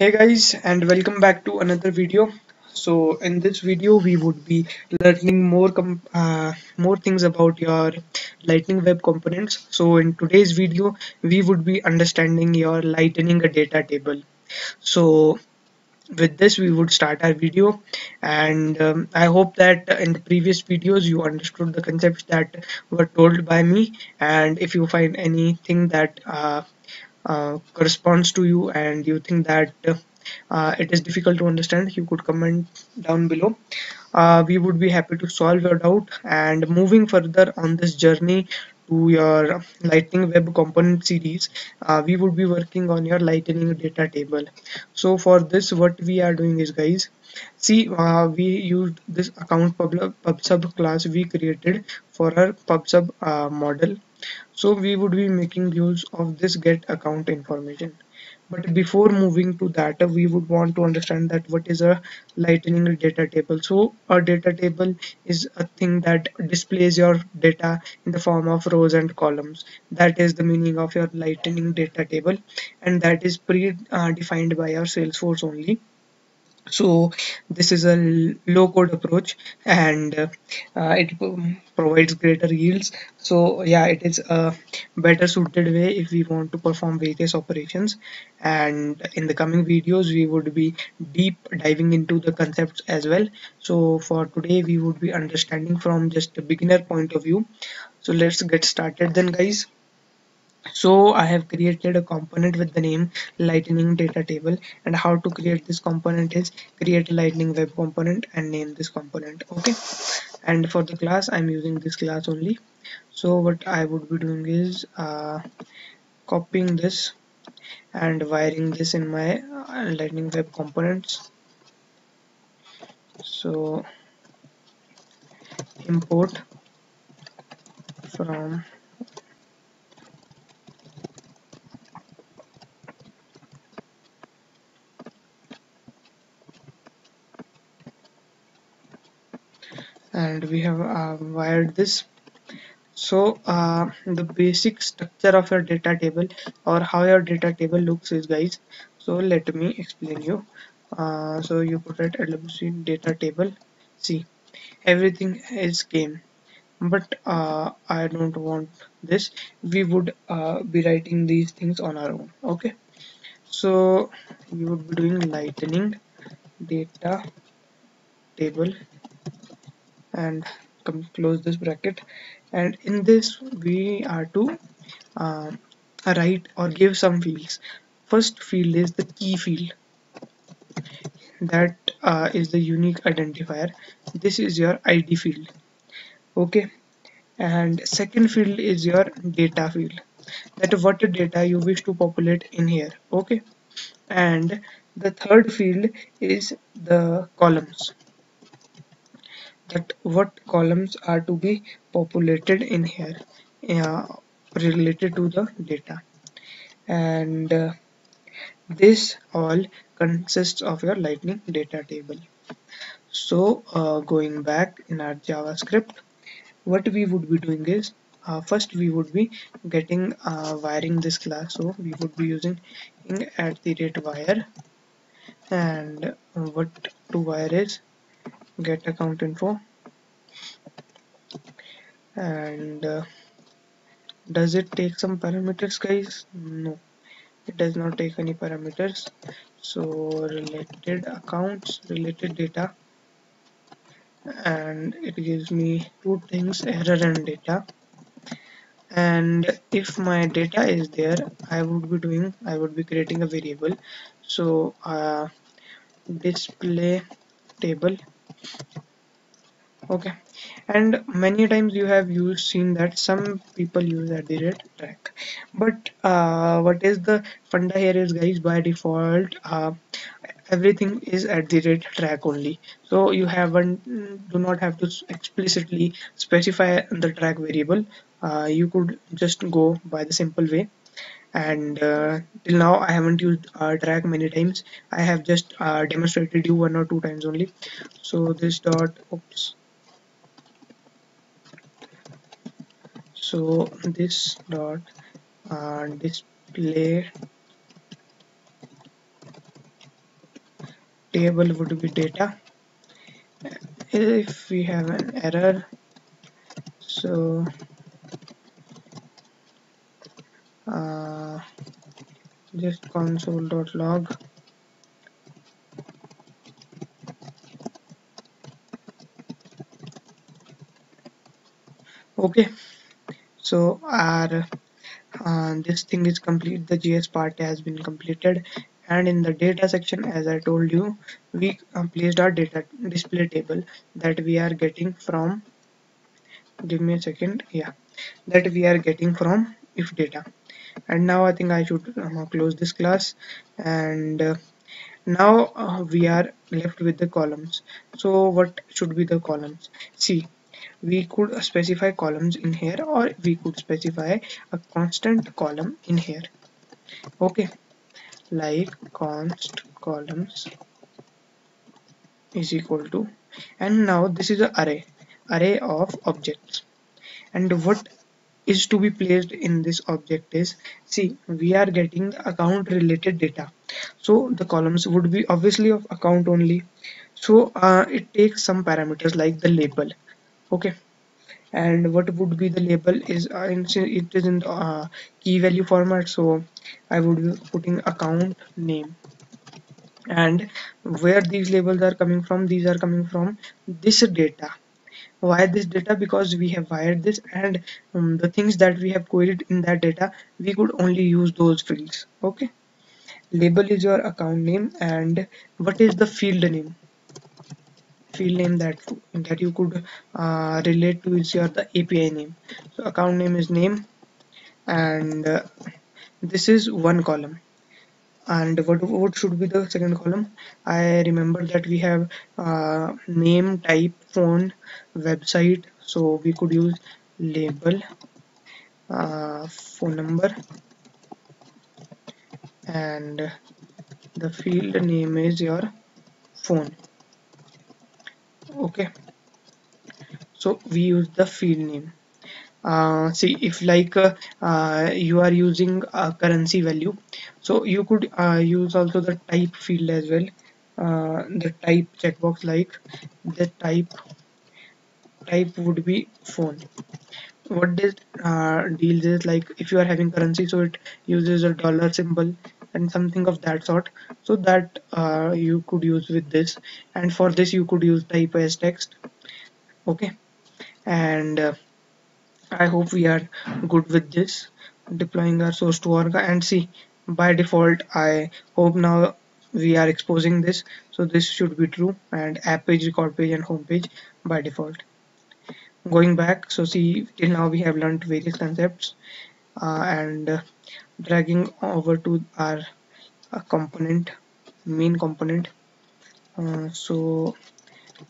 Hey guys, and welcome back to another video. So in this video we would be learning more things about your lightning web components. So in today's video we would be understanding your lightning data table. So with this we would start our video, and I hope that in the previous videos you understood the concepts that were told by me, and if you find anything that corresponds to you and you think that it is difficult to understand, you could comment down below. We would be happy to solve your doubt and moving further on this journey to your lightning web component series. We would be working on your lightning data table. So for this what we are doing is, guys, see, we used this account PubSub class we created for our PubSub model. So we would be making use of this get account information. But before moving to that, we would want to understand that what is a lightning data table. So a data table is a thing that displays your data in the form of rows and columns. That is the meaning of your lightning data table, and that is pre-defined by our Salesforce only. So this is a low-code approach, and it provides greater yields. So yeah, it is a better suited way if we want to perform various operations, and in the coming videos we would be deep diving into the concepts as well. So for today we would be understanding from just a beginner point of view. So let's get started then, guys. So I have created a component with the name lightning data table, and how to create this component is create a lightning web component and name this component, okay. And for the class I'm using this class only. So what I would be doing is copying this and wiring this in my lightning web components. So import from and we have wired this. So the basic structure of your data table or how your data table looks is, guys, so let me explain you. So you put it LWC data table. See, everything is game, but I don't want this. We would be writing these things on our own, okay. So you would be doing lightning data table and close this bracket, and in this we are to write or give some fields. First field is the key field, that is the unique identifier. This is your ID field, okay. And second field is your data field, that what data you wish to populate in here, okay. And the third field is the columns, that what columns are to be populated in here related to the data. And this all consists of your lightning data table. So going back in our JavaScript, what we would be doing is first we would be getting wiring this class. So we would be using @wire, and what to wire is get account info, and does it take some parameters, guys? No, it does not take any parameters. So related accounts, related data, and it gives me two things, error and data. And if my data is there, I would be creating a variable. So display table, okay. And many times you have seen that some people use @track, but what is the funda here is, guys, by default everything is @track only. So you do not have to explicitly specify the track variable. You could just go by the simple way. And till now I haven't used track many times. I have just demonstrated you 1 or 2 times only. So this dot, oops, so this dot display table would be data. If we have an error, so just console.log. Okay, so our this thing is complete. The JS part has been completed, and in the data section, as I told you, we placed our data display table that we are getting from, give me a second, yeah, that we are getting from if data. And now I think I should close this class, and now we are left with the columns. So what should be the columns? See, we could specify columns in here, or we could specify a constant column in here. Okay, like const columns is equal to, and now this is an array of objects, and what is to be placed in this object is, see, we are getting account related data, so the columns would be obviously of account only. So it takes some parameters like the label. Okay, and what would be the label is, it is in the key value format, so I would be putting account name. And where these labels are coming from? These are coming from this data. Why this data? Because we have wired this, and the things that we have queried in that data, we could only use those fields. Okay, label is your account name. And what is the field name? Field name that you could relate to is your the API name. So account name is name, and this is one column. And what should be the second column? I remember that we have name, type, phone, website, so we could use label, phone number, and the field name is your phone. Okay, so we use the field name. See, if like you are using a currency value, so you could use also the type field as well, the type checkbox, like the type would be phone. What this deals is, like if you are having currency, so it uses a dollar symbol and something of that sort, so that you could use with this. And for this you could use type as text. Okay, and I hope we are good with this, deploying our source to org. And see, by default, I hope now we are exposing this, so this should be true, and app page, record page, and home page by default. Going back, so see, till now we have learned various concepts, and dragging over to our component, main component, so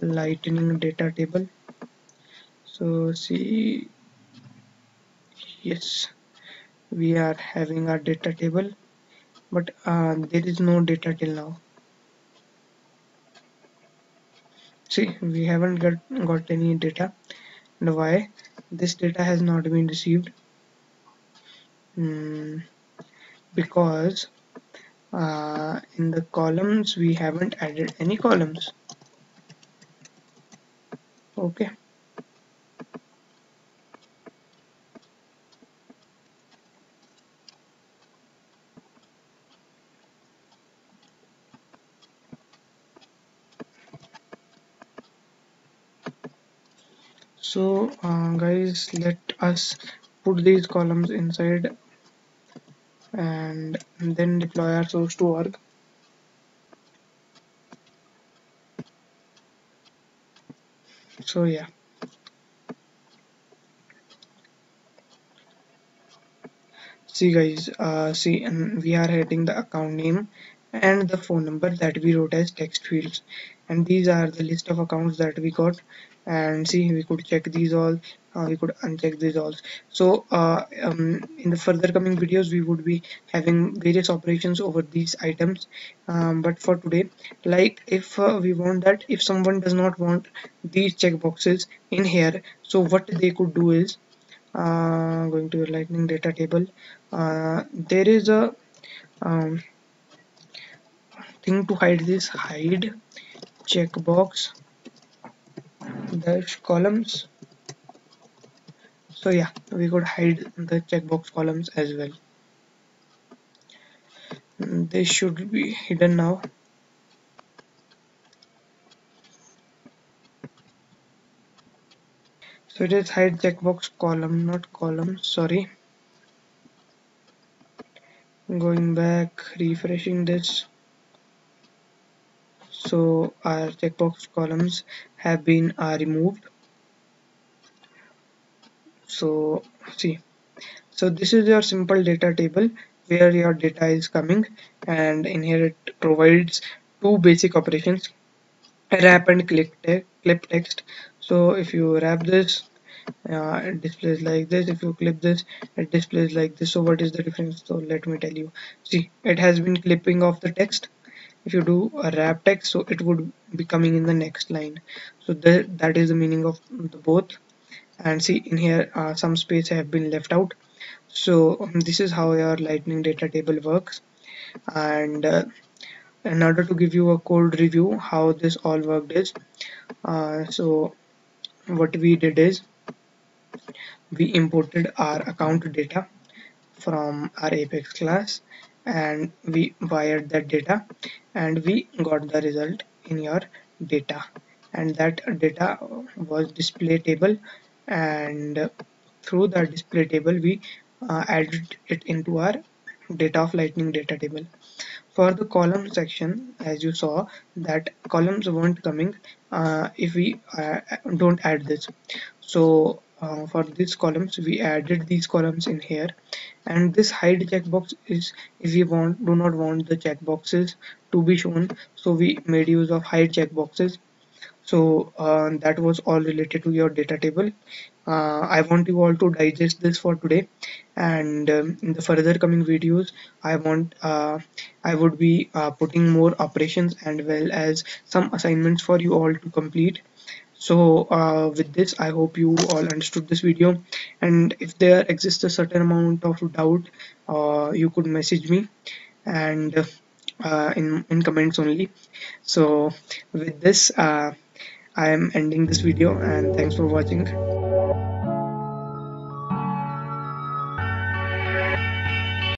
lightning data table. So see, yes, we are having our data table, but there is no data till now. See, we haven't got any data. And why? This data has not been received, because in the columns we haven't added any columns. Okay, so guys, let us put these columns inside and then deploy our source to org. So yeah, see guys, see, and we are hitting the account name and the phone number that we wrote as text fields, and these are the list of accounts that we got. And see, we could check these all, we could uncheck these all. So in the further coming videos we would be having various operations over these items, but for today, like if we want that, if someone does not want these checkboxes in here, so what they could do is, going to the lightning data table, there is a thing to hide is hide checkbox dash columns. So yeah, we could hide the checkbox columns as well. They should be hidden now. So it is hide checkbox column, not column, sorry. Going back, refreshing this. So our checkbox columns have been removed. So see, so this is your simple data table where your data is coming, and in here it provides two basic operations, wrap and clip text. So if you wrap this, it displays like this. If you clip this, it displays like this. So what is the difference? So let me tell you. See, it has been clipping of the text. If you do a wrap text, so it would be coming in the next line. So that is the meaning of the both. And see, in here some space have been left out. So this is how your lightning data table works. And in order to give you a code review how this all worked is, so what we did is we imported our account data from our Apex class, and we wired that data, and we got the result in your data, and that data was display table, and through the display table we added it into our data of lightning data table. For the column section, as you saw, that columns weren't coming if we don't add this. So for these columns we added these columns in here, and this hide checkbox is if we do not want the checkboxes to be shown, so we made use of hide checkboxes. So that was all related to your data table. I want you all to digest this for today, and in the further coming videos I would be putting more operations and well as some assignments for you all to complete. So with this, I hope you all understood this video, and if there exists a certain amount of doubt, you could message me, and in comments only. So with this, I am ending this video, and thanks for watching.